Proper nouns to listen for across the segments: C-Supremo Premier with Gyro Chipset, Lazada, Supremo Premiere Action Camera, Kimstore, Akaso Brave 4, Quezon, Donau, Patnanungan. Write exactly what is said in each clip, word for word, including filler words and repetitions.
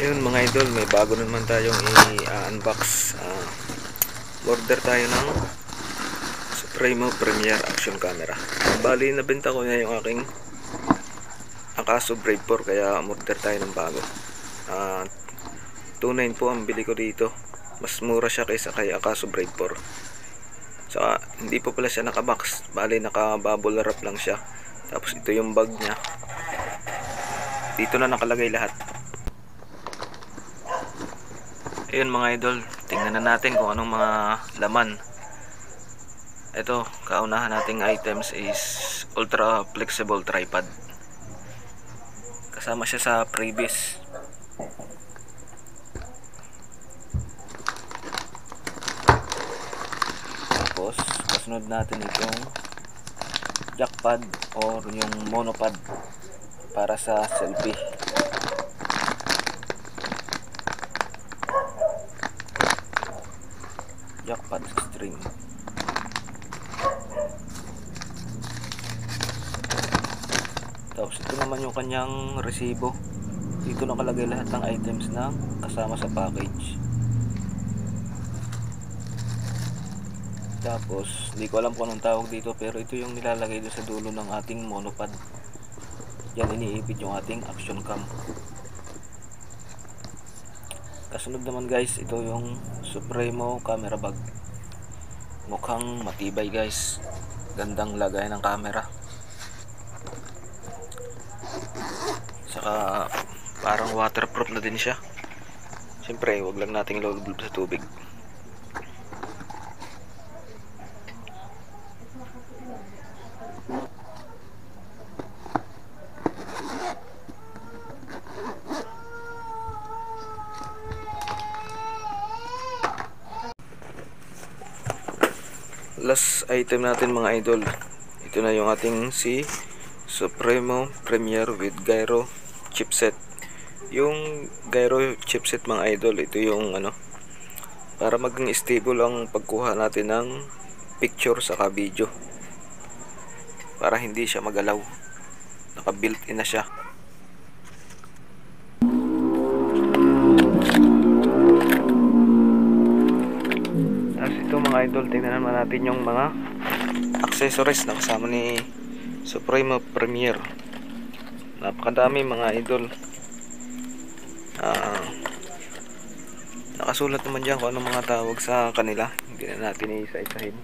Ayun mga idol, may bago naman tayong i-unbox. Uh, order tayo ng Supremo Premiere Action Camera. Bali, nabenta ko na yung aking Akaso Brave four, kaya order tayo ng bago. uh, two nine po ang bili ko dito. Mas mura siya kaysa kay Akaso Brave four. Saka hindi po pala siya nakabox, bali nakabubble wrap lang siya. Tapos ito yung bag niya. Dito na nakalagay lahat. Ayun mga idol, tingnan na natin kung anong mga laman. Ito, kaunahan nating items is ultra flexible tripod. Kasama siya sa previous. Tapos, kasunod natin itong jackpad or yung monopod para sa selfie. Jackpad string. Tapos ito naman yung kanyang resibo. Dito nakalagay lahat ng items na kasama sa package. Tapos hindi ko alam kung anong tawag dito, pero ito yung nilalagay doon sa dulo ng ating monopod. Yan, iniipit yung ating action cam. Kasunod naman guys, ito yung Supremo camera bag. Mukhang matibay guys, gandang lagay ng camera. Saka parang waterproof na din siya. Siyempre wag lang nating ilulublob sa tubig. Last item natin mga idol, ito na yung ating C-Supremo Premier with Gyro Chipset. Yung Gyro Chipset mga idol, ito yung ano, para maging stable ang pagkuha natin ng picture saka video, para hindi siya magalaw. Naka built in na siya. Idol, tingnan naman natin yung mga accessories na kasama ni Supremo Premiere. Napakadami mga idol. Uh, nakasulat naman dyan kung anong mga tawag sa kanila. Hindi na natin iisa-isahin.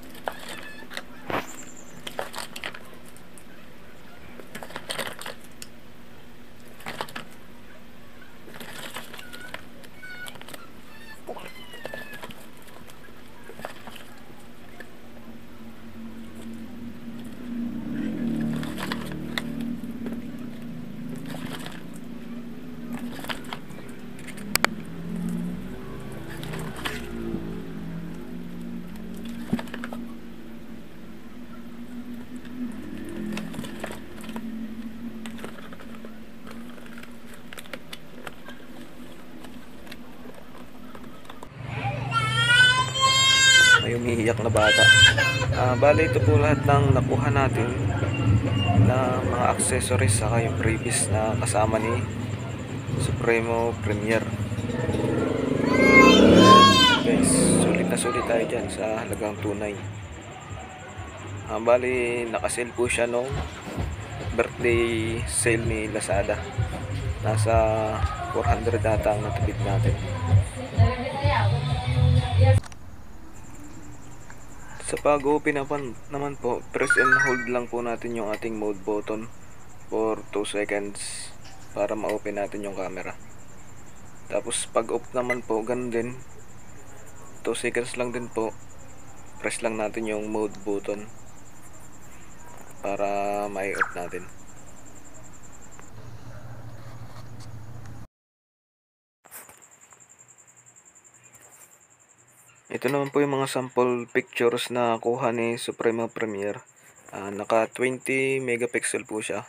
Umiiyak na bata. Uh, bali ito po lahat ng nakuha natin na mga accessories saka yung previous na kasama ni Supremo Premiere. Guys, sulit na sulit tayo dyan sa halagang tunay. Uh, bali nakasale po siya nung birthday sale ni Lazada. Nasa four hundred data ang natupid natin. Sa pag-open naman po, press and hold lang po natin yung ating mode button for two seconds para ma-open natin yung camera. Tapos pag off naman po, ganun din, two seconds lang din po. Press lang natin yung mode button para ma-off natin. Ito naman po yung mga sample pictures na kuha ni Supremo Premiere. Uh, naka twenty megapixel po siya.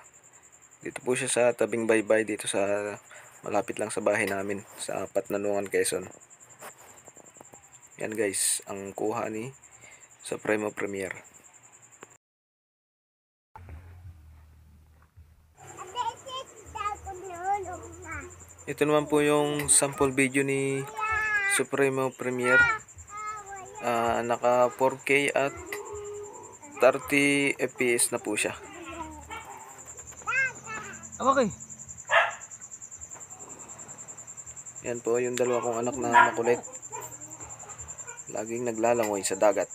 Dito po siya sa tabing baybay, dito sa malapit lang sa bahay namin sa Patnanungan, Quezon. Yan guys, ang kuha ni Supremo Premiere. Ito naman po yung sample video ni Supremo Premiere. Uh, naka four K at thirty F P S na po siya. Okay. Yan po yung dalawa kong anak na makulit. Laging naglalangoy sa dagat.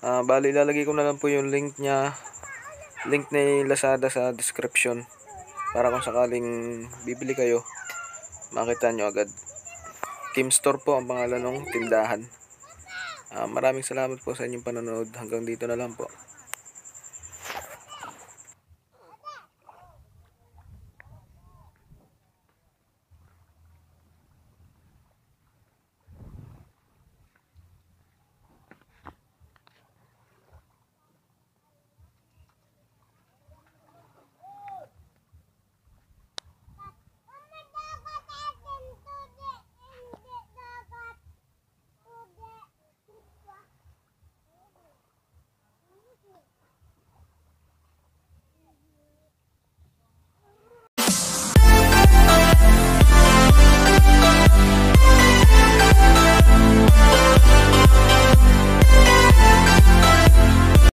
Uh, bali, lalagay ko na lang po yung link niya. Link ni Lazada sa description. Para kung sakaling bibili kayo, makita nyo agad. Kimstore po ang pangalan ng tindahan. Uh, maraming salamat po sa inyong panonood. Hanggang dito na lang po.